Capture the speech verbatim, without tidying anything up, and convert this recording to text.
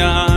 दुनिया